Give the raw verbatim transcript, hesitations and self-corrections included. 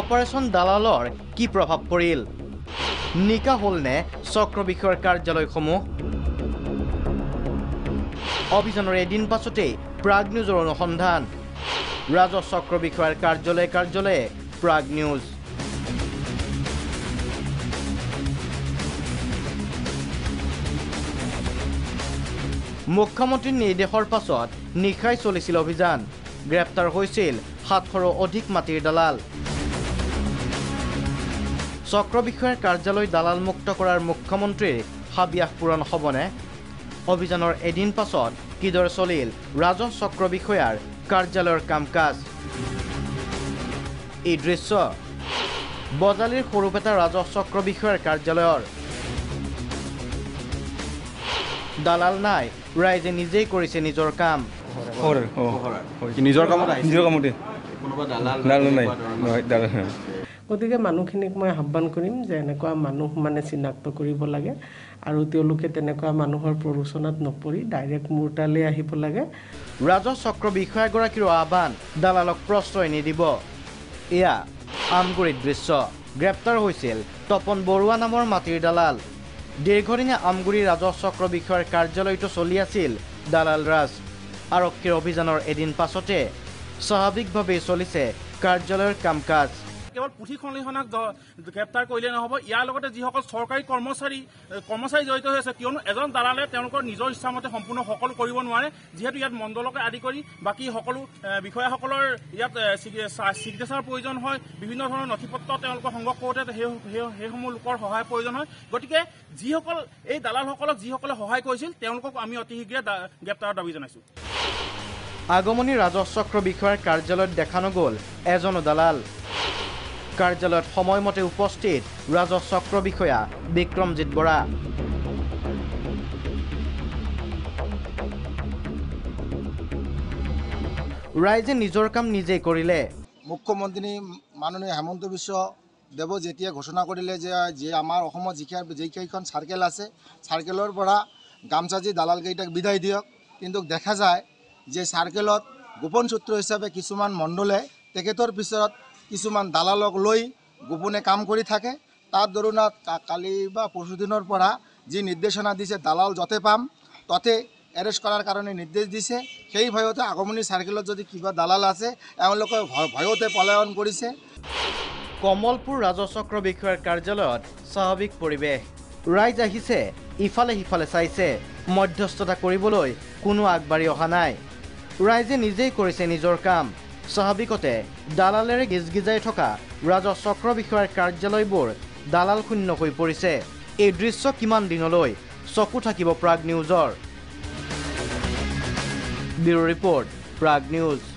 Operation দালালৰ কি প্ৰভাৱ পৰিল নিকা হলনে চক্ৰ বিষয়ৰ কাৰ্যালয়সমূহ অভিযানৰ এদিন পাছতে প্ৰাগ নিউজৰ অনুসন্ধান ৰাজহ চক্ৰ বিষয়ৰ কাৰ্যালয় কাৰ্যালয়ে প্ৰাগ নিউজ মুখ্যমন্ত্ৰীৰ নিৰ্দেশৰ পাছত নিখাই চলিছিল অভিযান গ্ৰেপ্তাৰ হৈছিল সাতশৰো অধিক মাটিৰ দালাল চক্ৰ বিষয়ৰ কাৰ্যালয় দালাল মুক্ত কৰাৰ মুখ্যমন্ত্ৰীৰ হাবিয়াহ পূৰণ হ'বনে অভিযানৰ এদিন পাছত কিদৰ চলিল ৰাজহ চক্ৰ বিষয়ৰ কাৰ্যালয়ৰ কামকাজ এই দৃশ্য বজালিৰ সৰুপেটা ৰাজহ চক্ৰ বিষয়ৰ কাৰ্যালয়ৰ দালাল নাই ৰাইজে নিজেই কৰিছে নিজৰ কাম হৰ হৰ নিজৰ কাম নিজৰ কামতে কোনোবা দালাল নাই দালাল নাই গতিকে মানুহখিনিক মই আহ্বান কৰিম যে এনেকুৱা মানুহ মানে চিনাক্ত কৰিব লাগে আৰু তেওঁলোকে তেনেকুৱা মানুহৰ প্ৰৰোচনাত নপৰি ডাইৰেক্ট মুৰতালে আহিব লাগে ৰাজহ চক্ৰ বিষয়াগৰাকীৰ আহ্বান দালালক প্ৰশ্ৰয় নিদিব ইয়া আমগুৰি দৃশ্য গ্ৰেপ্তাৰ হৈছিল তপন বৰুৱা নামৰ মাটিৰ দালাল দীৰ্ঘদিনীয়া আমগুৰি ৰাজহ চক্ৰ বিষয়াৰ কাৰ্যালয়টো চলি আছিল দালাল ৰাজ আৰক্ষীৰ অভিযানৰ এদিন পাছতে স্বাভাৱিকভাৱে চলিছে কাৰ্যালয়ৰ কাম কাজ কেৱল পুথিখনক গ্ৰেপ্তাৰ কৰিলে নহ'ব ইয়াৰ লগতে যিসকল চৰকাৰী কৰ্মচাৰী কৰ্মচাৰী জড়িত হৈ আছে কিয়নো এজন দালালে তেওঁলোকৰ নিজৰ ইচ্ছামতে সম্পূৰ্ণ সকলো কৰিব নোৱাৰে যিহেতু ইয়াত মণ্ডলকে আদি কৰি বাকী সকলো বিষয়াসকলৰ ইয়াত চিগনেচাৰ প্ৰয়োজন হয় বিভিন্ন ধৰণৰ নথি পত্ৰ তেওঁলোকৰ সংগ্ৰহ কৰোঁতে সেইসমূহ লোকৰ সহায় প্ৰয়োজন হয় গতিকে যিসকল এই দালালসকলক যিসকলে সহায় কৰিছিল তেওঁলোকক আমি অতি শীঘ্ৰে গ্ৰেপ্তাৰৰ দাবী জনাইছোঁ আগমনী ৰাজহ চক্ৰ বিষয়াৰ কাৰ্যালয়ত দেখা নগ'ল এজনো দালাল কাৰ্যালয়ত সময়মতে উপস্থিত ৰাজহ চক্ৰ বিষয়া বিক্ৰমজিত বৰা ৰাইজে নিজৰ কাম নিজে কৰিলে মুখ্যমন্ত্ৰী মাননীয় হেমন্ত বিশ্ব দেৱ যেতিয়া ঘোষণা কৰিলে যে যে আমাৰ অসমত জিকা জিকাইখন সাৰ্কেল আছে সাৰ্কেলৰ পৰা গামচাজি দালাল কেইটাক বিদায় দিয়ক কিন্তু দেখা যায় যে সাৰ্কেলত গোপন সূত্ৰ হিচাপে কিছুমান মণ্ডলে তেখেতৰ পিছত কিছুমান দালালক লৈ গোপনে কাম কৰি থাকে তাৰ দৰুণাত কালি বা পৰশুদিনৰ পৰা যি নিৰ্দেশনা দিছে দালাল যতে পাম ততে এৰেষ্ট কৰাৰ কাৰণে নিৰ্দেশ দিছে সেই ভয়তে আগমনী সাৰ্কেলত যদি কিবা দালাল আছে এওঁলোকে ভয়তে পলায়ন কৰিছে কমলপুৰ ৰাজহ চক্ৰ বিষয়াৰ কাৰ্যালয়ত স্বাভাৱিক পৰিৱেশ ৰাইজ আহিছে ইফালে সিফালে চাইছে মধ্যস্থতা কৰিবলৈ কোনো আগবাঢ়ি অহা নাই ৰাইজে নিজেই কৰিছে নিজৰ কাম স্বাভাৱিকতে দালালেৰে গিজগিজাই থকা ৰাজহ চক্ৰ বিষয়াৰ কাৰ্যালয়বোৰ দালাল শূন্য হৈ পৰিছে এই দৃশ্য কিমান দিনলৈ চকু থাকিব প্ৰাগ নিউজৰ ব্যুৰ ৰিপৰ্ট প্ৰাগ নিউজ।